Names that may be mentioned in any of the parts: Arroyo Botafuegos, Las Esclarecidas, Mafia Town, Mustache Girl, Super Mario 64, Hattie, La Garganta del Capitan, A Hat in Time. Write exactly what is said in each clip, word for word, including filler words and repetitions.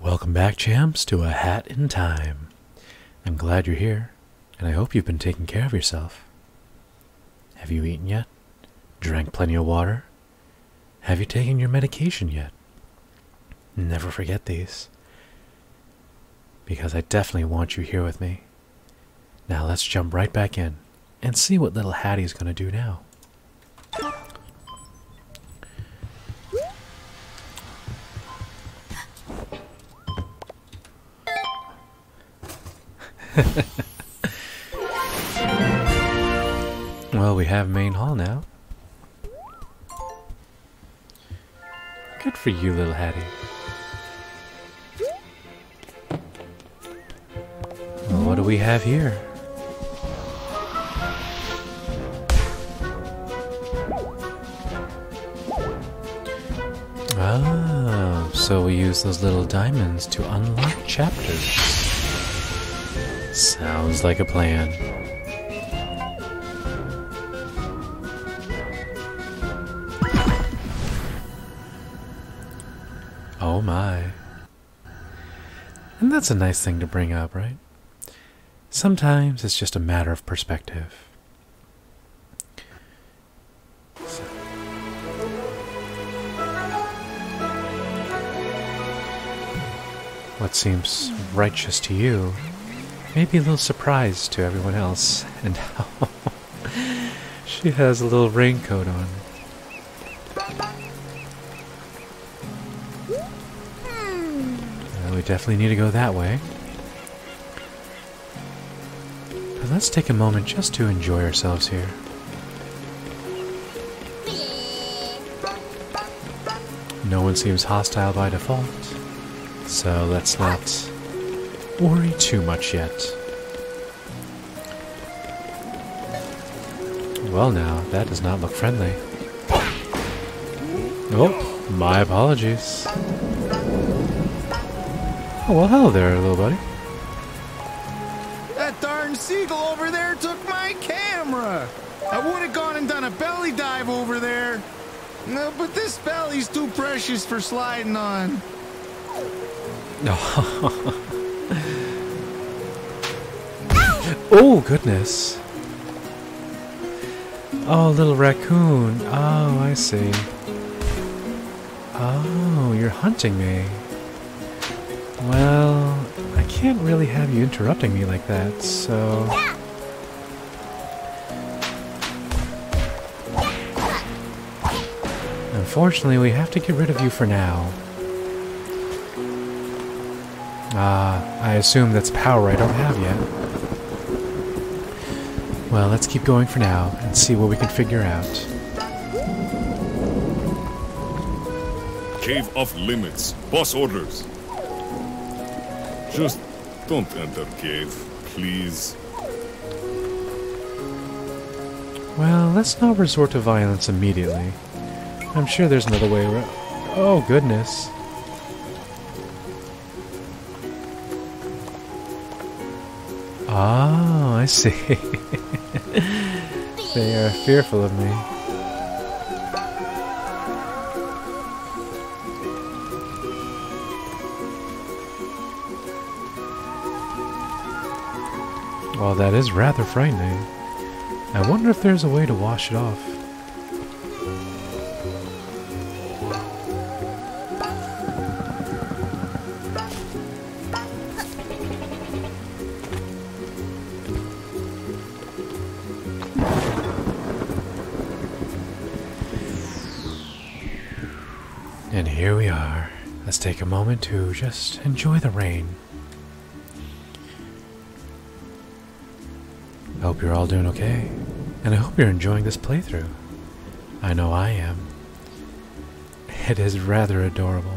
Welcome back, champs, to A Hat in Time. I'm glad you're here, and I hope you've been taking care of yourself. Have you eaten yet? Drank plenty of water? Have you taken your medication yet? Never forget these, because I definitely want you here with me. Now let's jump right back in and see what little Hattie's gonna do now. Well, we have main hall now. Good for you, little Hattie. Well, what do we have here? Ah, so we use those little diamonds to unlock chapters. Sounds like a plan. Oh my. And that's a nice thing to bring up, right? Sometimes it's just a matter of perspective. So. What seems righteous to you maybe a little surprise to everyone else, and she has a little raincoat on. Well, we definitely need to go that way. But let's take a moment just to enjoy ourselves here. No one seems hostile by default, so let's not worry too much yet. Well now, that does not look friendly. Oh, my apologies. Oh, well, hello there, little buddy. That darn seagull over there took my camera! I would have gone and done a belly dive over there. No, but this belly's too precious for sliding on. Oh, goodness. Oh, little raccoon. Oh, I see. Oh, you're hunting me. Well, I can't really have you interrupting me like that, so... Unfortunately, we have to get rid of you for now. Ah, uh, I assume that's power I don't have yet. Well, let's keep going for now and see what we can figure out. Cave off limits. Boss orders. Just don't enter cave, please. Well, let's not resort to violence immediately. I'm sure there's another way around. Oh, goodness. Ah, I see. They are fearful of me. Well, that is rather frightening. I wonder if there's a way to wash it off. And here we are. Let's take a moment to just enjoy the rain. I hope you're all doing okay, and I hope you're enjoying this playthrough. I know I am. It is rather adorable.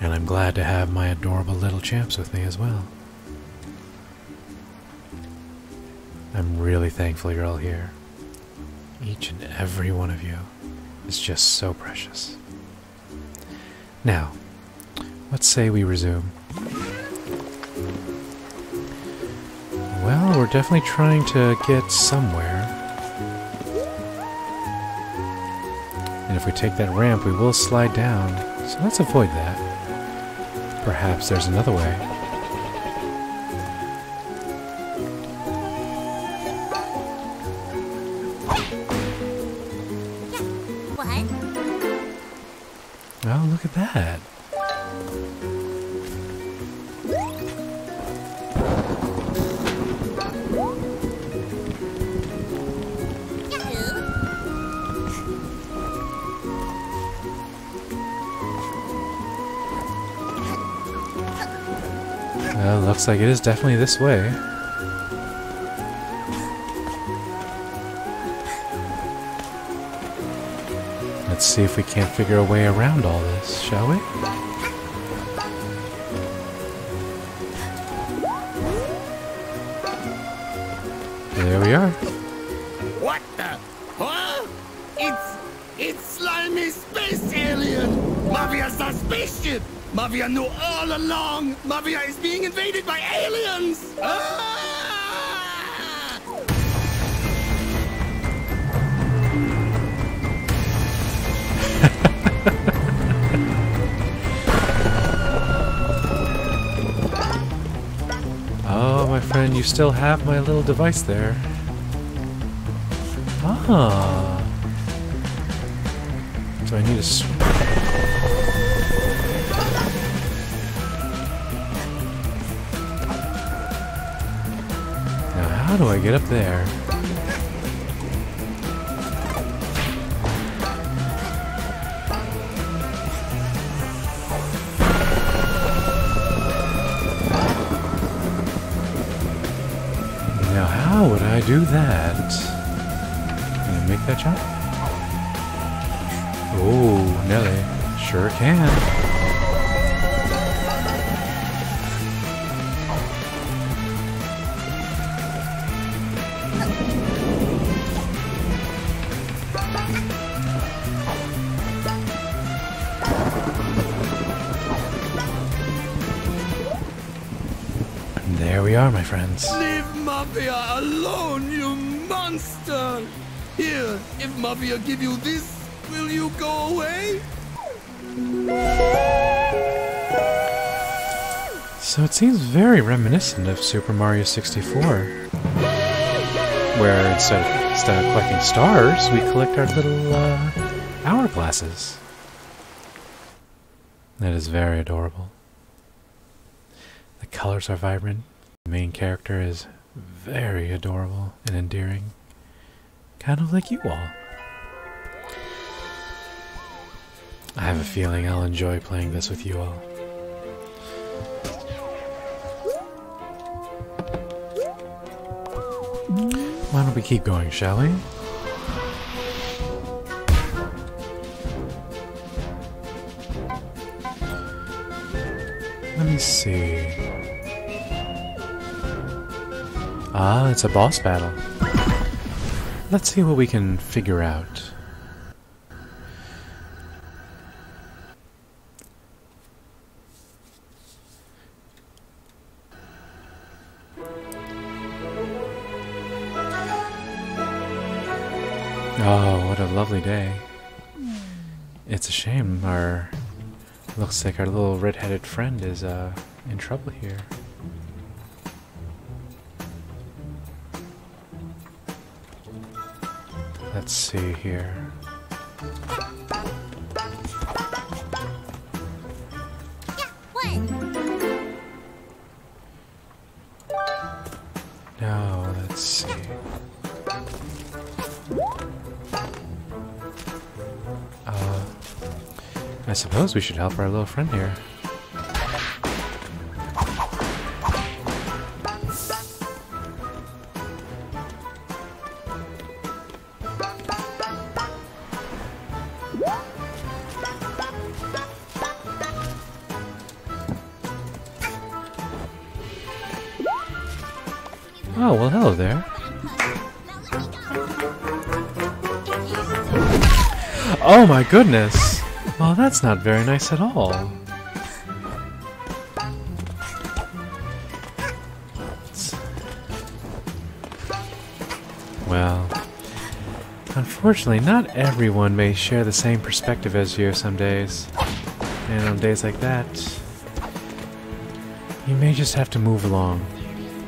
And I'm glad to have my adorable little champs with me as well. I'm really thankful you're all here. Each and every one of you. It's just so precious. Now, let's say we resume. Well, we're definitely trying to get somewhere. And if we take that ramp, we will slide down. So let's avoid that. Perhaps there's another way. What? Oh, look at that. Uh, looks like it is definitely this way. Let's see if we can't figure a way around all this, shall we? There we are. What the? Huh? It's... it's slimy space alien! Mafia's a spaceship! Mafia knew all along! Mafia is being invaded by aliens! Ah! Oh, my friend, you still have my little device there. Ah. So I need a... sp How do I get up there? Now, how would I do that? Can I make that jump? Oh, Nelly, sure can. There we are, my friends. Leave Mafia alone, you monster! Here, if Mafia give you this, will you go away? So it seems very reminiscent of Super Mario sixty-four, where instead of, instead of collecting stars, we collect our little uh, hourglasses. That is very adorable. The colors are vibrant. The main character is very adorable and endearing, kind of like you all. I have a feeling I'll enjoy playing this with you all. Why don't we keep going, shall we? Let me see. Ah, it's a boss battle. Let's see what we can figure out. Oh, what a lovely day. It's a shame our... looks like our little red-headed friend is uh, in trouble here. Let's see here. Now, let's see. Uh... I suppose we should help our little friend here. Oh, well, hello there. Oh my goodness! Well, that's not very nice at all. Well, unfortunately, not everyone may share the same perspective as you some days. And on days like that, You may just have to move along.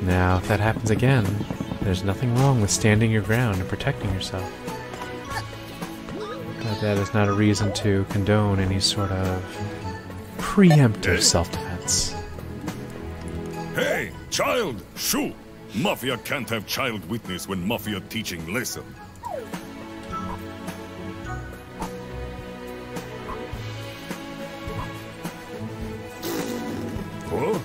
Now, if that happens again, there's nothing wrong with standing your ground and protecting yourself. But that is not a reason to condone any sort of preemptive self-defense. Hey, child! Shoo! Mafia can't have child witness when Mafia teaching lesson. Huh?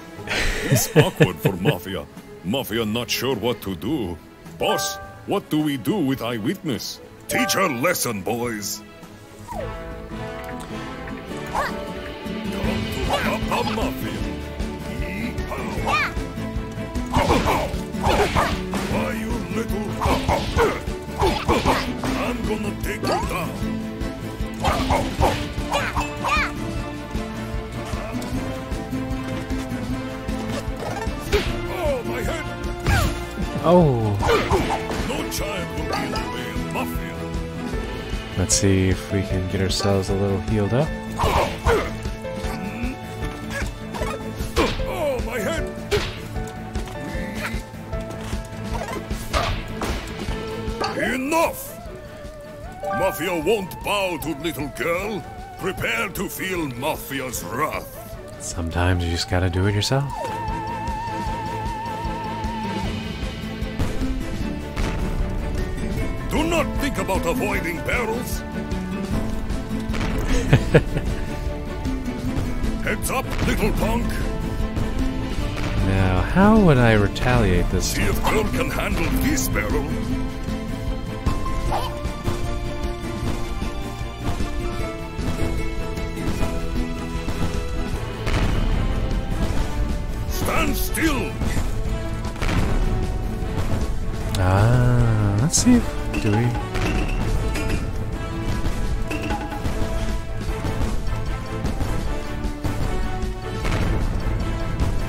It's awkward for Mafia. Mafia not sure what to do. Boss, what do we do with eyewitness? Teach her lesson, boys! Why, you little... I'm gonna take you down. Oh, my head! Oh! No child will be in the way of Mafia. Let's see if we can get ourselves a little healed up. Mafia won't bow to little girl. Prepare to feel Mafia's wrath. Sometimes you just gotta do it yourself. Do not think about avoiding barrels. Heads up, little punk. Now, how would I retaliate this? See if girl can handle this barrel. Ah, let's see if do we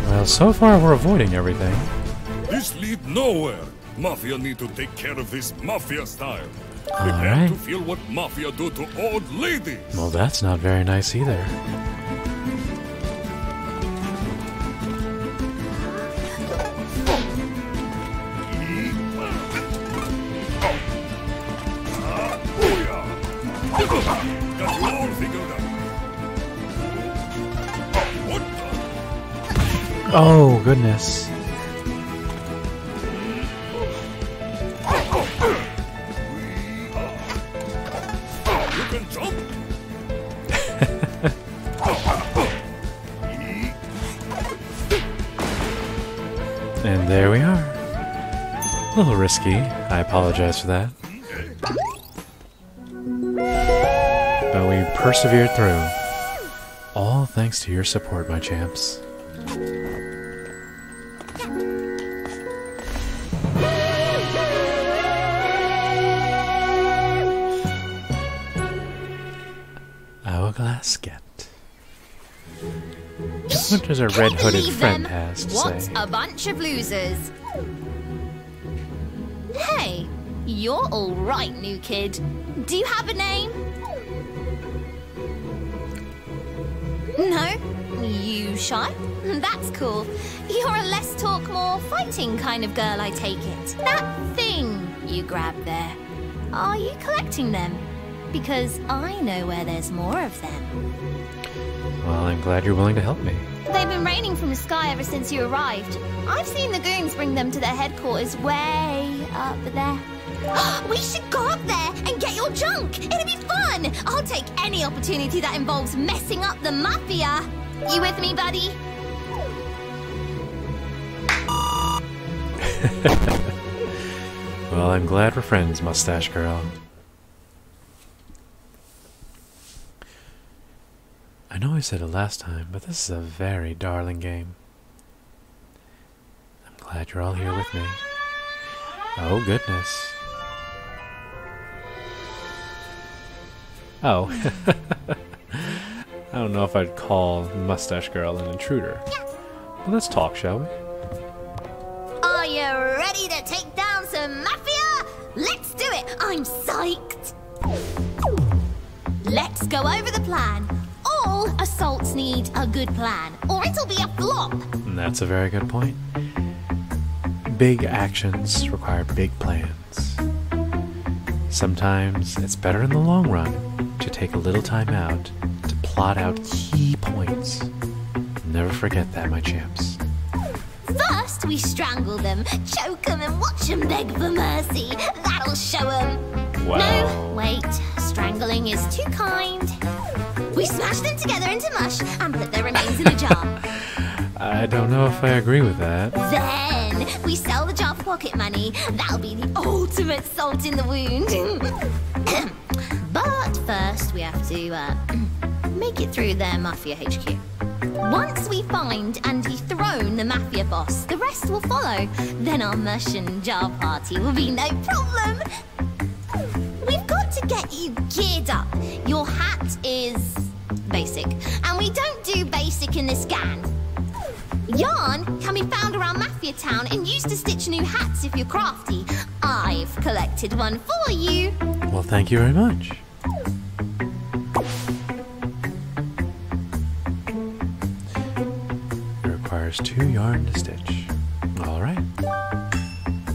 Well, so far we're avoiding everything. This lead nowhere. Mafia need to take care of this Mafia style. All we right. have to feel what Mafia do to old ladies. Well, that's not very nice either. Oh, goodness. And there we are. A little risky. I apologize for that. But we persevered through. All thanks to your support, my champs. What does a red-hooded friend has to say? What a bunch of losers! Hey, you're all right, new kid. Do you have a name? No? You shy? That's cool. You're a less talk, more fighting kind of girl, I take it. That thing you grabbed there. Are you collecting them? Because I know where there's more of them. Well, I'm glad you're willing to help me. They've been raining from the sky ever since you arrived. I've seen the goons bring them to their headquarters way up there. We should go up there and get your junk! It'll be fun! I'll take any opportunity that involves messing up the Mafia! You with me, buddy? Well, I'm glad we're friends, Mustache Girl. I know I said it last time, but this is a very darling game. I'm glad you're all here with me. Oh, goodness. Oh. I don't know if I'd call Mustache Girl an intruder. But let's talk, shall we? Are you ready to take down some Mafia? Let's do it! I'm psyched! Let's go over the plan. Assault Robots need a good plan, or it'll be a flop. That's a very good point. Big actions require big plans. Sometimes it's better in the long run to take a little time out to plot out key points. Never forget that, my champs. First, we strangle them, choke them, and watch them beg for mercy. That'll show them. Wow. No, wait. Strangling is too kind. We smash them together into mush and put their remains in a jar. I don't know if I agree with that. Then we sell the jar for pocket money. That'll be the ultimate salt in the wound. But first, we have to uh, make it through their Mafia H Q. Once we find and dethrone the Mafia boss, the rest will follow. Then our mush and jar party will be no problem. We've got to get you geared up. Your hat is basic, and we don't do basic in this gang. Yarn can be found around Mafia Town and used to stitch new hats if you're crafty. I've collected one for you. Well, thank you very much. Two yarn to stitch. All right.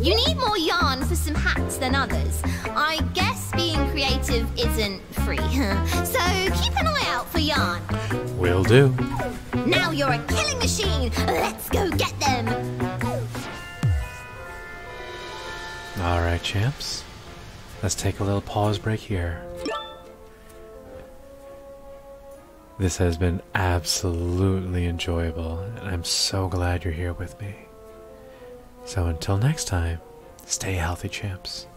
You need more yarn for some hats than others. I guess being creative isn't free, so keep an eye out for yarn. Will do. Now you're a killing machine. Let's go get them. All right, champs. Let's take a little pause break here. This has been absolutely enjoyable, and I'm so glad you're here with me. So until next time, stay healthy, champs.